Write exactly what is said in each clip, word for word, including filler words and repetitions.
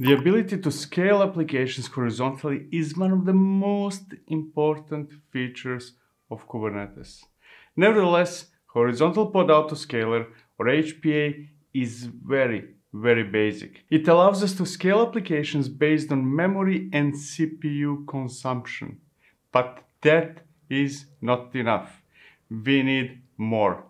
The ability to scale applications horizontally is one of the most important features of Kubernetes. Nevertheless, Horizontal Pod Autoscaler, or H P A, is very, very basic. It allows us to scale applications based on memory and C P U consumption. But that is not enough. We need more.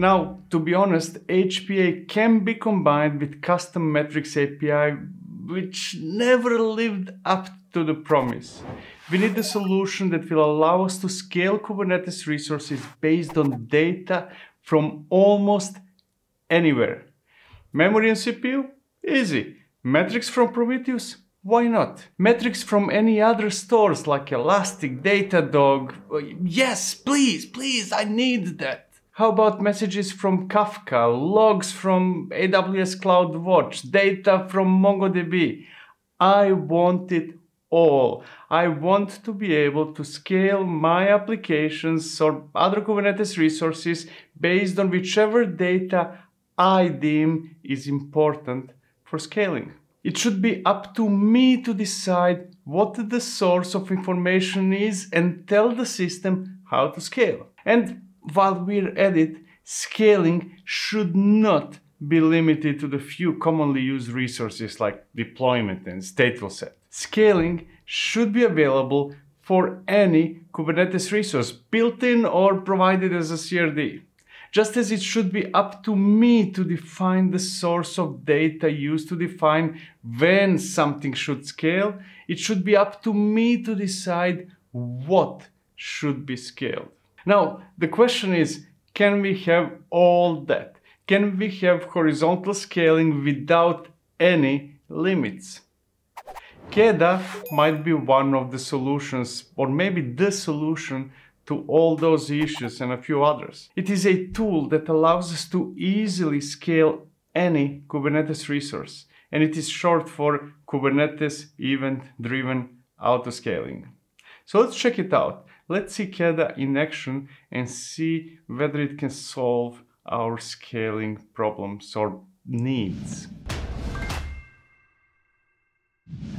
Now, to be honest, H P A can be combined with custom metrics A P I, which never lived up to the promise. We need a solution that will allow us to scale Kubernetes resources based on data from almost anywhere. Memory and C P U? Easy. Metrics from Prometheus? Why not? Metrics from any other stores like Elastic, Datadog? Yes, please, please, I need that. How about messages from Kafka, logs from A W S CloudWatch, data from MongoDB? I want it all. I want to be able to scale my applications or other Kubernetes resources based on whichever data I deem is important for scaling. It should be up to me to decide what the source of information is and tell the system how to scale. And while we're at it, scaling should not be limited to the few commonly used resources like deployment and stateful set. Scaling should be available for any Kubernetes resource, built in or provided as a C R D. Just as it should be up to me to define the source of data used to define when something should scale, it should be up to me to decide what should be scaled. Now, the question is, can we have all that? Can we have horizontal scaling without any limits? KEDA might be one of the solutions, or maybe the solution to all those issues and a few others. It is a tool that allows us to easily scale any Kubernetes resource, and it is short for Kubernetes Event-Driven Autoscaling. So let's check it out. Let's see KEDA in action and see whether it can solve our scaling problems or needs.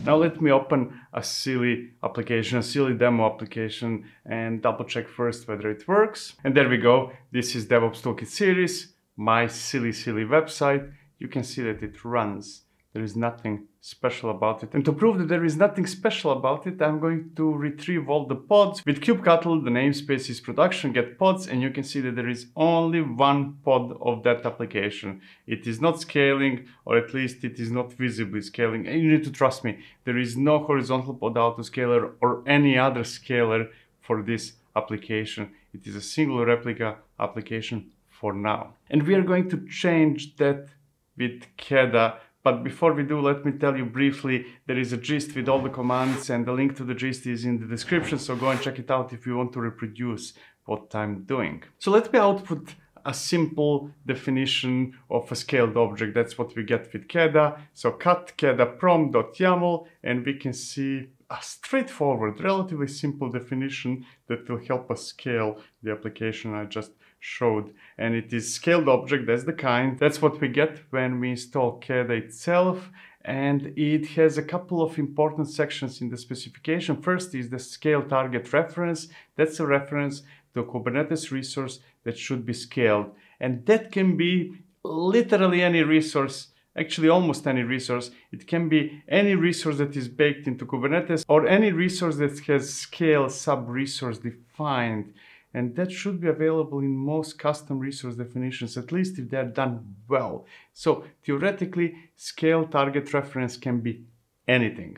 Now let me open a silly application, a silly demo application, and double check first whether it works. And there we go. This is DevOps Toolkit series, my silly, silly website. You can see that it runs. There is nothing special about it. And to prove that there is nothing special about it, I'm going to retrieve all the pods. With kubectl, the namespace is production, get pods, and you can see that there is only one pod of that application. It is not scaling, or at least it is not visibly scaling. And you need to trust me, there is no horizontal pod autoscaler or any other scaler for this application. It is a single replica application for now. And we are going to change that with KEDA. But before we do, let me tell you briefly, there is a gist with all the commands, and the link to the gist is in the description, so go and check it out if you want to reproduce what I'm doing. So let me output a simple definition of a scaled object. That's what we get with KEDA. So cut KEDA prom.yaml, and we can see a straightforward, relatively simple definition that will help us scale the application I just showed. And it is scaled object, that's the kind. That's what we get when we install KEDA itself. And it has a couple of important sections in the specification. First is the scale target reference. That's a reference to a Kubernetes resource that should be scaled. And that can be literally any resource, actually almost any resource. It can be any resource that is baked into Kubernetes or any resource that has scale sub-resource defined. And that should be available in most custom resource definitions, at least if they're done well. So theoretically, scale target reference can be anything.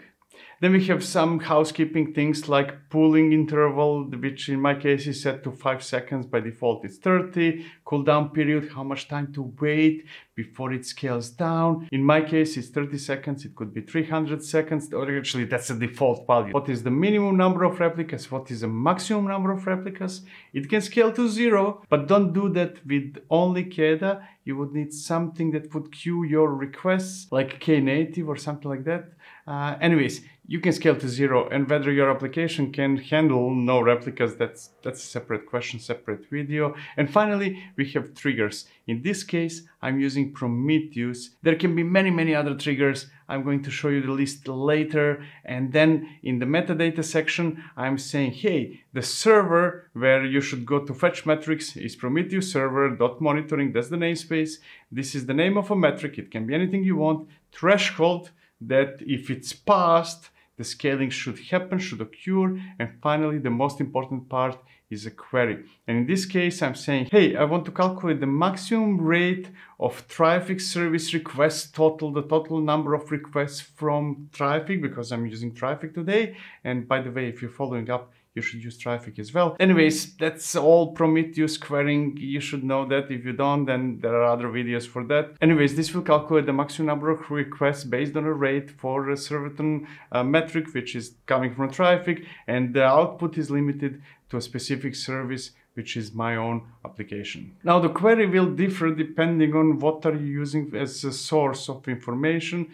Then we have some housekeeping things like pooling interval, which in my case is set to five seconds. By default, it's thirty. Cooldown period, how much time to wait before it scales down. In my case, it's thirty seconds. It could be three hundred seconds, or actually that's a default value. What is the minimum number of replicas? What is the maximum number of replicas? It can scale to zero, but don't do that with only KEDA. you would need something that would queue your requests, like Knative or something like that. Uh, anyways, you can scale to zero, and whether your application can handle no replicas, that's, that's a separate question, separate video. And finally, we have triggers. In this case, I'm using Prometheus. There can be many, many other triggers. I'm going to show you the list later. And then in the metadata section, I'm saying, hey, the server where you should go to fetch metrics is Prometheus server.monitoring, that's the namespace. This is the name of a metric. It can be anything you want. Threshold, that if it's passed, the scaling should happen, should occur. And finally, the most important part is a query. And in this case, I'm saying, hey, I want to calculate the maximum rate of traffic service requests total, the total number of requests from traffic, because I'm using traffic today. And by the way, if you're following up, you should use traffic as well. Anyways, that's all Prometheus querying. You should know that. If you don't, then there are other videos for that. Anyways, this will calculate the maximum number of requests based on a rate for a certain uh, metric, which is coming from traffic, and the output is limited to a specific service, which is my own application. Now, the query will differ depending on what are you using as a source of information.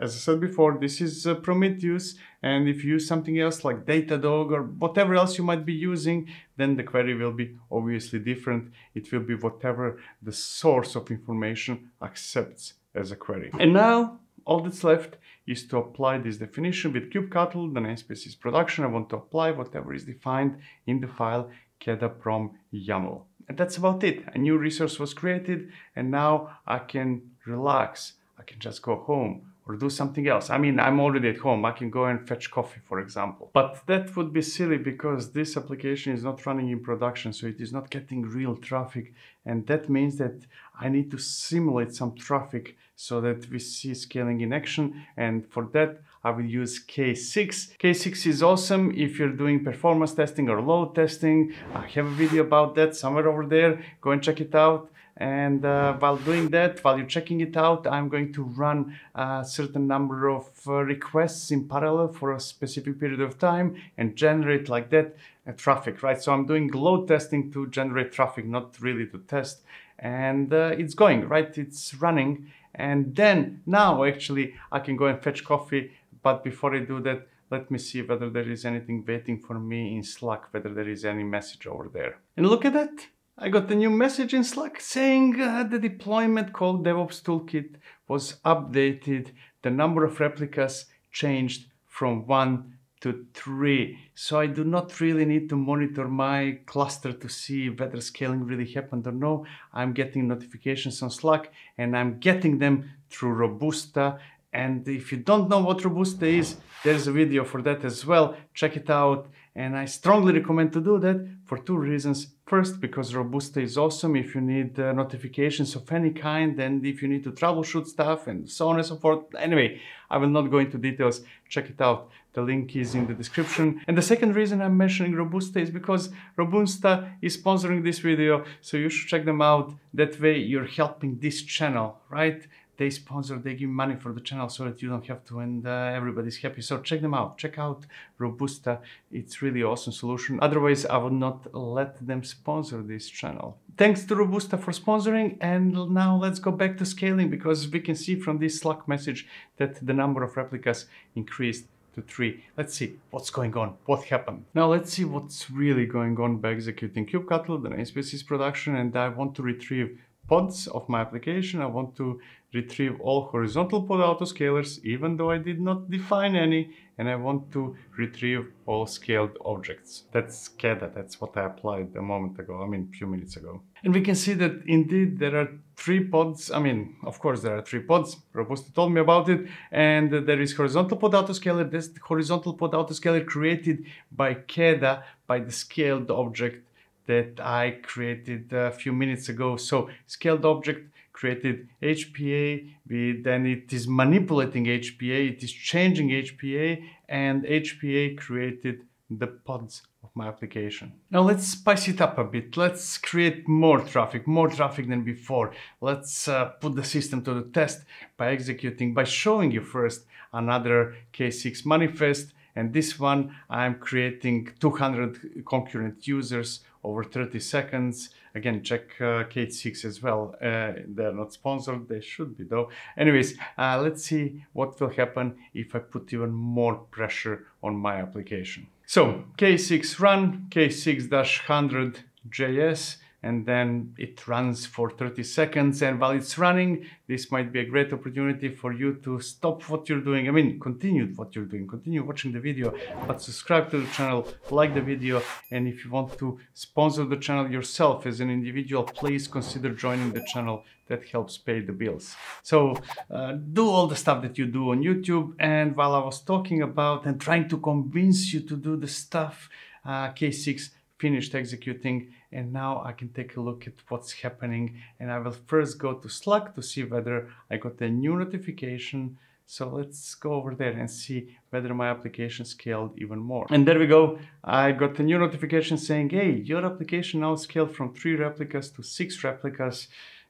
As I said before, this is uh, Prometheus, and if you use something else like Datadog or whatever else you might be using, then the query will be obviously different. It will be whatever the source of information accepts as a query. And now, all that's left is to apply this definition with kubectl. The namespace is production. I want to apply whatever is defined in the file KEDA prom YAML. And that's about it. A new resource was created, and now I can relax. I can just go home or do something else. I mean, I'm already at home. I can go and fetch coffee, for example. But that would be silly because this application is not running in production, so it is not getting real traffic. And that means that I need to simulate some traffic so that we see scaling in action. And for that, I will use K six. K six is awesome if you're doing performance testing or load testing. I have a video about that somewhere over there. Go and check it out. And uh, while doing that, while you're checking it out, I'm going to run a certain number of uh, requests in parallel for a specific period of time and generate like that uh, traffic, right? So I'm doing load testing to generate traffic, not really to test. And uh, it's going, right? It's running. And then now actually I can go and fetch coffee. But before I do that, let me see whether there is anything waiting for me in Slack, whether there is any message over there. And look at that. I got a new message in Slack saying uh, the deployment called DevOps Toolkit was updated. The number of replicas changed from one to three. So I do not really need to monitor my cluster to see whether scaling really happened or no. I'm getting notifications on Slack, and I'm getting them through Robusta. And if you don't know what Robusta is, there's a video for that as well. Check it out. And I strongly recommend to do that for two reasons. First, because Robusta is awesome if you need uh, notifications of any kind, and if you need to troubleshoot stuff and so on and so forth. Anyway, I will not go into details. Check it out. The link is in the description. And the second reason I'm mentioning Robusta is because Robusta is sponsoring this video, so you should check them out. That way you're helping this channel, right? They sponsor, they give money for the channel so that you don't have to, and uh, everybody's happy. So check them out. Check out Robusta. It's really awesome solution. Otherwise, I would not let them sponsor this channel. Thanks to Robusta for sponsoring. And now let's go back to scaling, because we can see from this Slack message that the number of replicas increased to three. Let's see what's going on, what happened. Now let's see what's really going on by executing kubectl. The namespace is production, and I want to retrieve pods of my application. I want to retrieve all horizontal pod autoscalers, even though I did not define any, and I want to retrieve all scaled objects. That's KEDA, that's what I applied a moment ago, I mean, a few minutes ago. And we can see that indeed there are three pods. I mean, of course there are three pods, Robusta told me about it, and there is horizontal pod autoscaler. That's the horizontal pod autoscaler created by KEDA, by the scaled object that I created a few minutes ago. So scaled object created H P A, we, then it is manipulating H P A, it is changing H P A, and H P A created the pods of my application. Now let's spice it up a bit. Let's create more traffic, more traffic than before. Let's uh, put the system to the test by executing, by showing you first another K six manifest. And this one, I'm creating two hundred concurrent users over thirty seconds. Again, check uh, K six as well. Uh, they're not sponsored. They should be, though. Anyways, uh, let's see what will happen if I put even more pressure on my application. So K six run, K six dash one hundred J S, and then it runs for thirty seconds. And while it's running, this might be a great opportunity for you to stop what you're doing. I mean, continue what you're doing, continue watching the video, but subscribe to the channel, like the video. And if you want to sponsor the channel yourself as an individual, please consider joining the channel. That helps pay the bills. So uh, do all the stuff that you do on YouTube. And while I was talking about and trying to convince you to do the stuff, uh, K six finished executing, and now I can take a look at what's happening. And I will first go to Slack to see whether I got a new notification. So let's go over there and see whether my application scaled even more. And there we go. I got a new notification saying, hey, your application now scaled from three replicas to six replicas.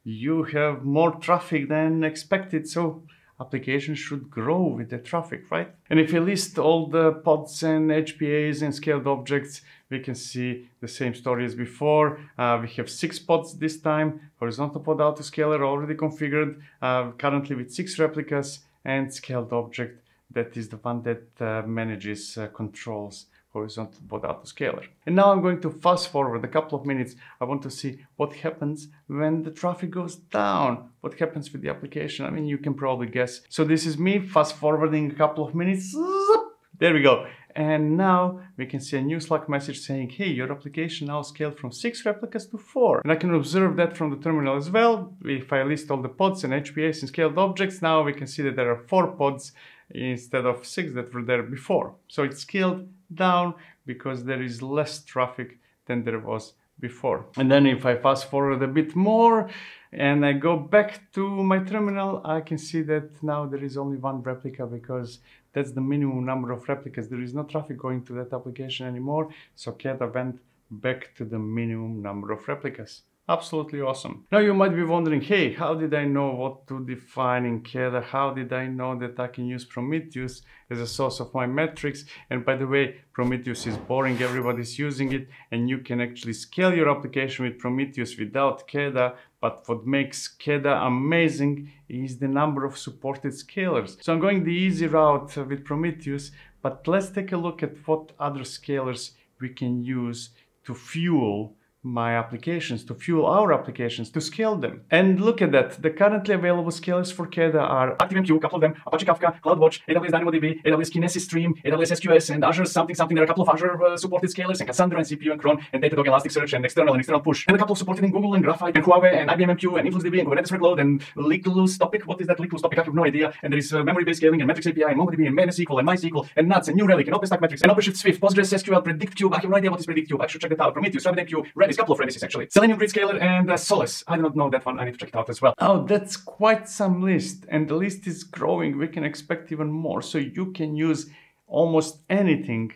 You have more traffic than expected. So application should grow with the traffic, right? And if you list all the pods and H P As and scaled objects, we can see the same story as before. Uh, we have six pods this time, horizontal pod autoscaler already configured, uh, currently with six replicas, and scaled object, that is the one that uh, manages, uh, controls horizontal pod autoscaler. And now I'm going to fast forward a couple of minutes. I want to see what happens when the traffic goes down. What happens with the application? I mean, you can probably guess. So this is me fast forwarding a couple of minutes. Zip! There we go. And now we can see a new Slack message saying, hey, your application now scaled from six replicas to four. And I can observe that from the terminal as well. If I list all the pods and H P As and scaled objects, now we can see that there are four pods instead of six that were there before. So it's scaled down because there is less traffic than there was before. And then if I fast forward a bit more and I go back to my terminal, I can see that now there is only one replica because that's the minimum number of replicas. There is no traffic going to that application anymore. So KEDA went back to the minimum number of replicas. Absolutely awesome. Now you might be wondering, hey, how did I know what to define in KEDA? How did I know that I can use Prometheus as a source of my metrics? And by the way, Prometheus is boring. Everybody's using it, and you can actually scale your application with Prometheus without KEDA. But what makes KEDA amazing is the number of supported scalers. So I'm going the easy route with Prometheus, but let's take a look at what other scalers we can use to fuel my applications, to fuel our applications, to scale them. And look at that. The currently available scalers for KEDA are ActiveMQ, a couple of them, Apache Kafka, CloudWatch, A W S DynamoDB, A W S Kinesis Stream, A W S S Q S, and Azure something something. There are a couple of Azure uh, supported scalers, and Cassandra, and C P U, and Cron, and Datadog, Elasticsearch, and external and external push. And a couple of supported in Google, and Graphite, and Huawei, and I B M M Q, and InfluxDB, and Kubernetes workload, and Liklus topic. What is that Liklus topic? I have no idea. And there is uh, memory-based scaling, and Metrics A P I, and MongoDB, and MySQL, and MySQL, and Nuts, and New Relic, and OpenStack Metrics, and OpenShift Swift, Postgres S Q L, PredictIO. I have no idea what is PredictIO. I should check it out. Prometheus, RabbitMQ, Redis, couple of Redis actually, Selenium Grid Scaler, and uh, Solace. I do not know that one. I need to check it out as well. Oh, that's quite some list, and the list is growing. We can expect even more. So you can use almost anything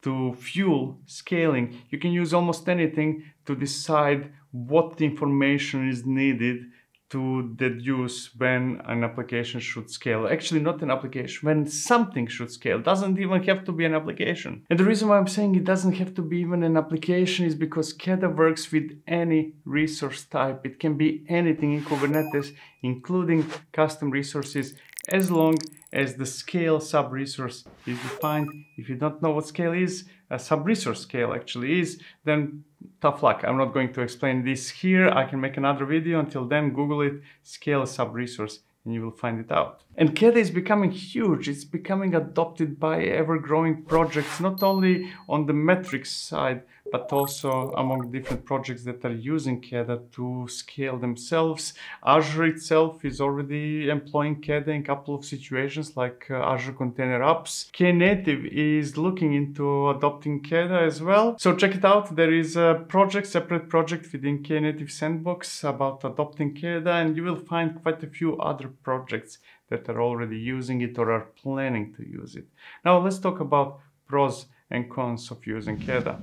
to fuel scaling. You can use almost anything to decide what information is needed to deduce when an application should scale. Actually, not an application, when something should scale. Doesn't even have to be an application. And the reason why I'm saying it doesn't have to be even an application is because KEDA works with any resource type. It can be anything in Kubernetes, including custom resources, as long as the scale sub-resource is defined. If you don't know what scale is, a sub-resource scale actually is, then tough luck. I'm not going to explain this here. I can make another video. Until then, Google it, scale sub-resource, and you will find it out. And KEDA is becoming huge. It's becoming adopted by ever-growing projects, not only on the metrics side, but also among different projects that are using KEDA to scale themselves. Azure itself is already employing KEDA in a couple of situations, like uh, Azure Container Apps. Knative is looking into adopting KEDA as well. So check it out. There is a project, separate project within Knative Sandbox about adopting KEDA, and you will find quite a few other projects that are already using it or are planning to use it. Now let's talk about pros and cons of using KEDA.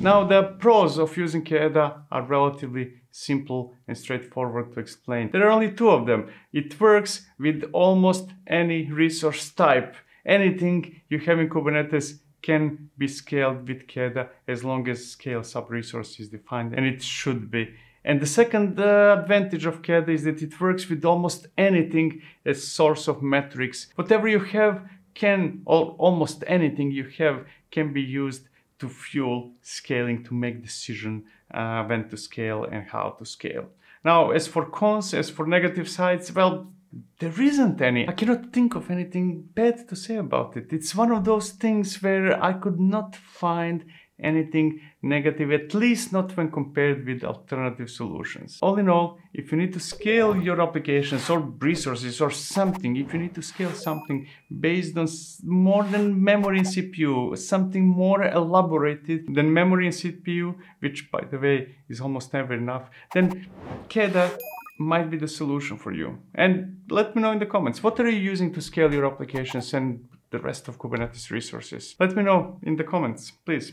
Now the pros of using KEDA are relatively simple and straightforward to explain. There are only two of them. It works with almost any resource type. Anything you have in Kubernetes, can be scaled with KEDA as long as scale sub-resource is defined, and it should be. And the second uh, advantage of KEDA is that it works with almost anything as source of metrics. Whatever you have can, or almost anything you have can be used to fuel scaling, to make decision uh, when to scale and how to scale. Now, as for cons, as for negative sides, well, there isn't any. I cannot think of anything bad to say about it. It's one of those things where I could not find anything negative, at least not when compared with alternative solutions. All in all, if you need to scale your applications or resources or something, if you need to scale something based on more than memory and C P U, something more elaborated than memory and C P U, which by the way is almost never enough, then KEDA might be the solution for you. And let me know in the comments, what are you using to scale your applications and the rest of Kubernetes resources? Let me know in the comments, please.